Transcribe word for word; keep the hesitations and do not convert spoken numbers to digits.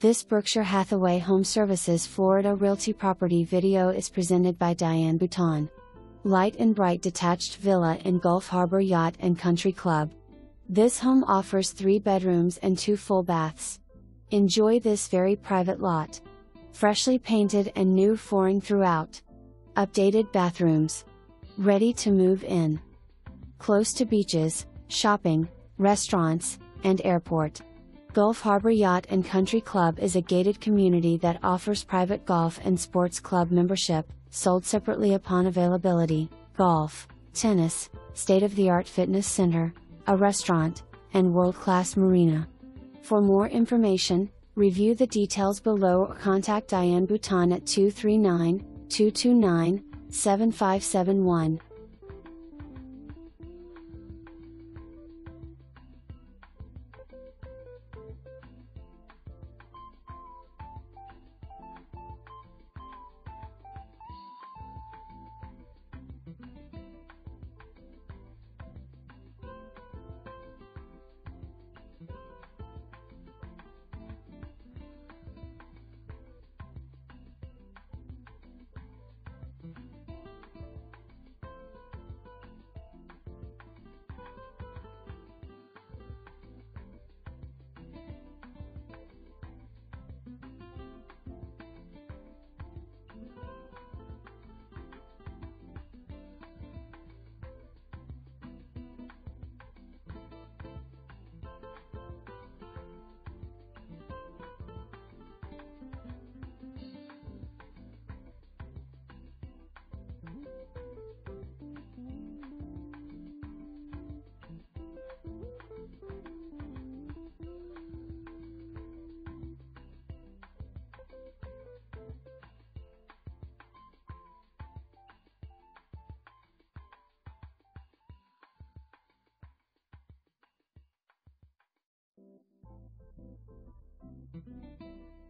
This Berkshire Hathaway HomeServices Florida Realty property video is presented by Diane Boutin. Light and bright detached villa in Gulf Harbour Yacht and Country Club. This home offers three bedrooms and two full baths. Enjoy this very private lot. Freshly painted and new flooring throughout. Updated bathrooms. Ready to move in. Close to beaches, shopping, restaurants, and airport. Gulf Harbour Yacht and Country Club is a gated community that offers private golf and sports club membership, sold separately upon availability, golf, tennis, state-of-the-art fitness center, a restaurant, and world-class marina. For more information, review the details below or contact Diane Boutin at two three nine, two two nine, seven five seven one. Thank you.